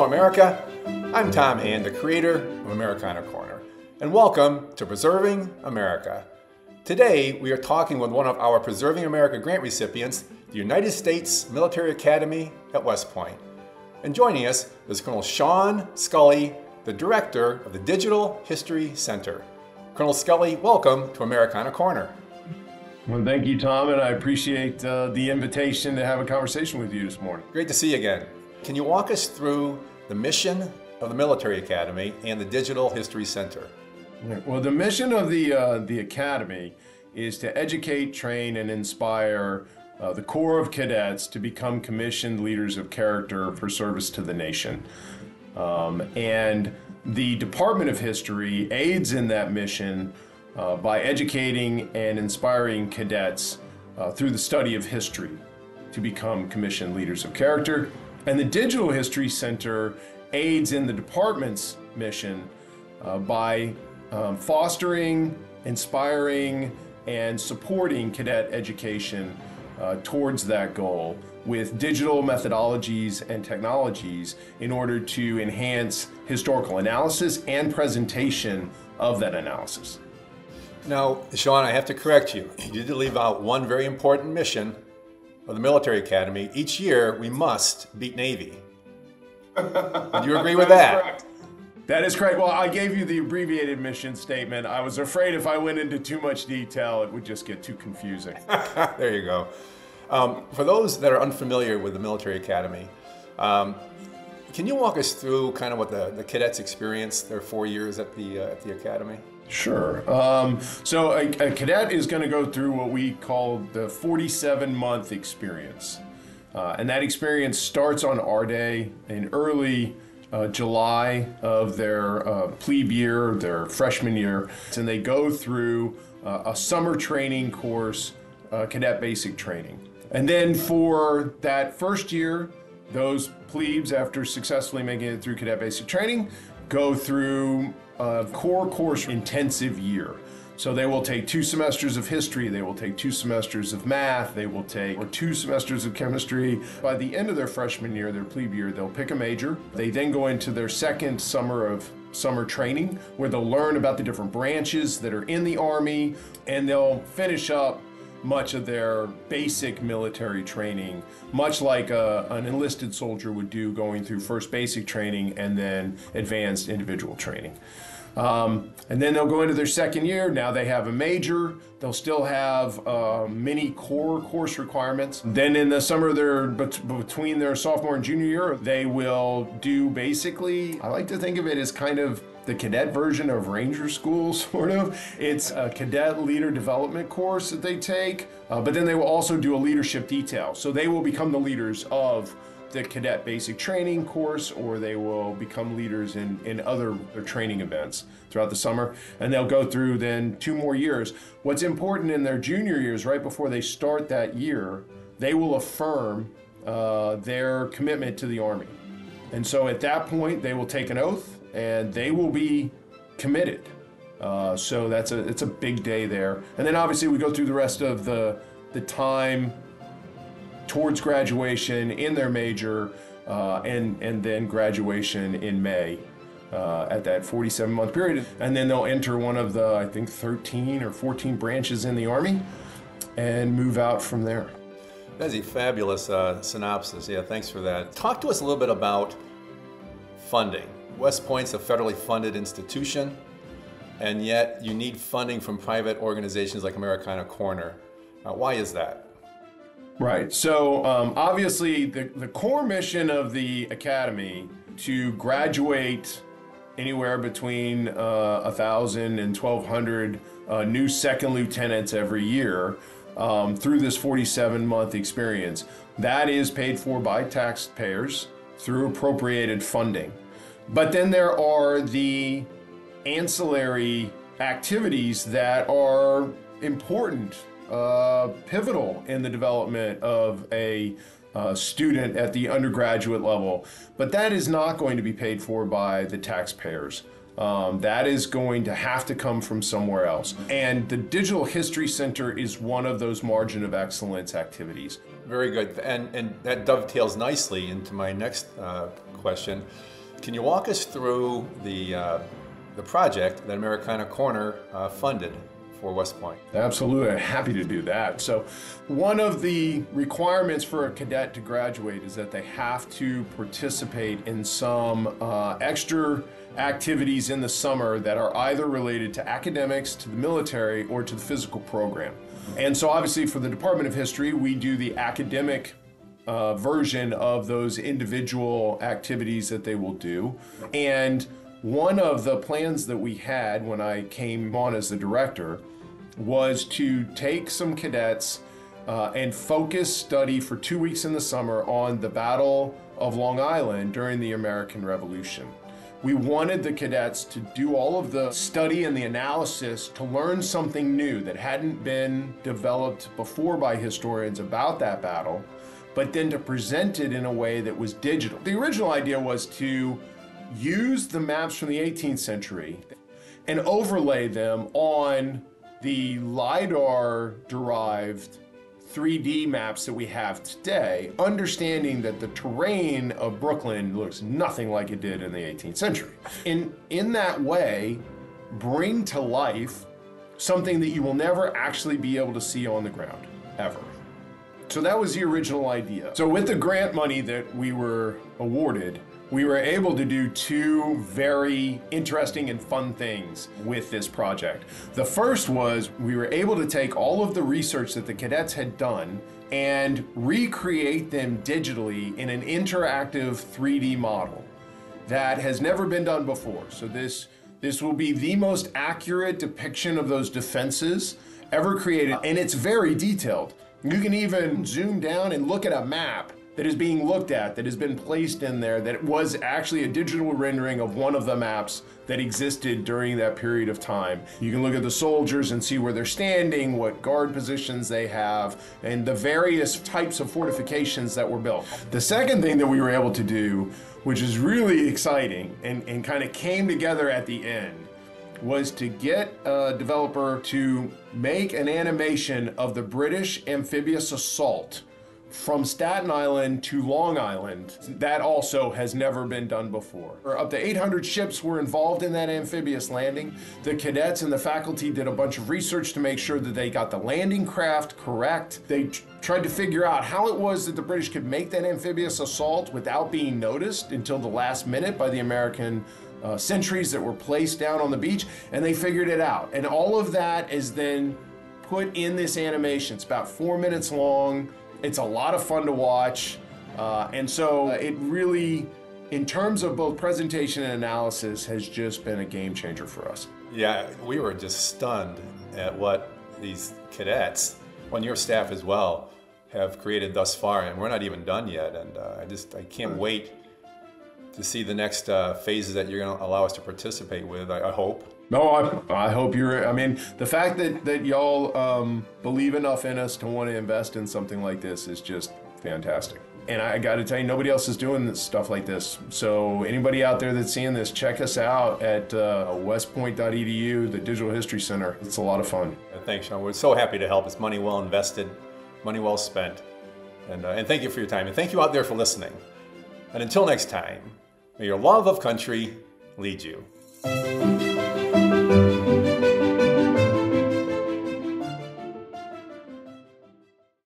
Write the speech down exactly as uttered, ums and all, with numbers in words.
Hello America, I'm Tom Hand, the creator of Americana Corner, and welcome to Preserving America. Today we are talking with one of our Preserving America grant recipients, the United States Military Academy at West Point. And joining us is Colonel Sean Scully, the director of the Digital History Center. Colonel Scully, welcome to Americana Corner. Well, thank you, Tom, and I appreciate uh, the invitation to have a conversation with you this morning. Great to see you again. Can you walk us through the mission of the Military Academy and the Digital History Center? Well, the mission of the, uh, the Academy is to educate, train, and inspire uh, the Corps of Cadets to become commissioned leaders of character for service to the nation. Um, and the Department of History aids in that mission Uh, by educating and inspiring cadets uh, through the study of history to become commissioned leaders of character. And the Digital History Center aids in the department's mission uh, by um, fostering, inspiring, and supporting cadet education uh, towards that goal with digital methodologies and technologies in order to enhance historical analysis and presentation of that analysis. Now, Sean, I have to correct you. You did leave out one very important mission of the Military Academy. Each year, we must beat Navy. Do you agree with that? That is correct. That is correct. Well, I gave you the abbreviated mission statement. I was afraid if I went into too much detail, it would just get too confusing. There you go. Um, for those that are unfamiliar with the Military Academy, um, can you walk us through kind of what the, the cadets experienced their four years at the, uh, at the Academy? Sure. Um, so a, a cadet is going to go through what we call the forty-seven month experience. Uh, and that experience starts on our day in early uh, July of their uh, plebe year, their freshman year. And they go through uh, a summer training course, uh, cadet basic training. And then for that first year, those plebes, after successfully making it through cadet basic training, go through a core course intensive year. So they will take two semesters of history, they will take two semesters of math, they will take or two semesters of chemistry. By the end of their freshman year, their plebe year, they'll pick a major. They then go into their second summer of summer training, where they'll learn about the different branches that are in the Army, and they'll finish up much of their basic military training, much like a, an enlisted soldier would do, going through first basic training and then advanced individual training. Um, and then they'll go into their second year. Now they have a major. They'll still have uh, many core course requirements. Then in the summer, they're bet between their sophomore and junior year, they will do basically, I like to think of it as kind of the cadet version of Ranger School, sort of. It's a cadet leader development course that they take, uh, but then they will also do a leadership detail. So they will become the leaders of the cadet basic training course, or they will become leaders in, in other training events throughout the summer. And they'll go through then two more years. What's important in their junior years, right before they start that year, they will affirm uh, their commitment to the Army. And so at that point, they will take an oath and they will be committed. Uh, so that's a, it's a big day there. And then obviously we go through the rest of the, the time towards graduation in their major, uh, and, and then graduation in May uh, at that forty-seven month period. And then they'll enter one of the, I think, thirteen or fourteen branches in the Army and move out from there. That's a fabulous uh, synopsis. Yeah, thanks for that. Talk to us a little bit about funding. West Point's a federally funded institution, and yet you need funding from private organizations like Americana Corner. Uh, why is that? Right, so um, obviously the, the core mission of the Academy to graduate anywhere between uh, one thousand and twelve hundred uh, new second lieutenants every year um, through this forty-seven month experience. That is paid for by taxpayers through appropriated funding. But then there are the ancillary activities that are important, uh, pivotal in the development of a uh, student at the undergraduate level. But that is not going to be paid for by the taxpayers. Um, that is going to have to come from somewhere else. And the Digital History Center is one of those margin of excellence activities. Very good. And, and that dovetails nicely into my next uh, question. Can you walk us through the, uh, the project that Americana Corner uh, funded for West Point? Absolutely, I'm happy to do that. So one of the requirements for a cadet to graduate is that they have to participate in some uh, extra activities in the summer that are either related to academics, to the military, or to the physical program. And so obviously for the Department of History, we do the academic uh, version of those individual activities that they will do. And one of the plans that we had when I came on as the director was to take some cadets uh, and focus study for two weeks in the summer on the Battle of Long Island during the American Revolution. We wanted the cadets to do all of the study and the analysis to learn something new that hadn't been developed before by historians about that battle, but then to present it in a way that was digital. The original idea was to use the maps from the eighteenth century and overlay them on the LIDAR-derived three D maps that we have today, understanding that the terrain of Brooklyn looks nothing like it did in the eighteenth century. And in that way, bring to life something that you will never actually be able to see on the ground, ever. So that was the original idea. So with the grant money that we were awarded, we were able to do two very interesting and fun things with this project. The first was we were able to take all of the research that the cadets had done and recreate them digitally in an interactive three D model that has never been done before. So this, this will be the most accurate depiction of those defenses ever created, and it's very detailed. You can even zoom down and look at a map that is being looked at, that has been placed in there, that was actually a digital rendering of one of the maps that existed during that period of time. You can look at the soldiers and see where they're standing, what guard positions they have, and the various types of fortifications that were built. The second thing that we were able to do, which is really exciting and, and kind of came together at the end, was to get a developer to make an animation of the British amphibious assault from Staten Island to Long Island. That also has never been done before. Up to eight hundred ships were involved in that amphibious landing. The cadets and the faculty did a bunch of research to make sure that they got the landing craft correct. They tr tried to figure out how it was that the British could make that amphibious assault without being noticed until the last minute by the American uh, sentries that were placed down on the beach, and they figured it out. And all of that is then put in this animation. It's about four minutes long. It's a lot of fun to watch, uh, and so uh, it really, in terms of both presentation and analysis, has just been a game changer for us. Yeah, we were just stunned at what these cadets, on your staff as well, have created thus far, and we're not even done yet, and uh, I just, I can't wait to see the next uh, phases that you're gonna allow us to participate with, I, I hope. No, I, I hope you're, I mean, the fact that, that y'all um, believe enough in us to want to invest in something like this is just fantastic. And I gotta tell you, nobody else is doing this stuff like this. So anybody out there that's seeing this, check us out at uh, west point dot e d u, the Digital History Center. It's a lot of fun. Thanks, Sean. We're so happy to help. It's money well invested, money well spent. And, uh, and thank you for your time. And thank you out there for listening. And until next time, may your love of country lead you.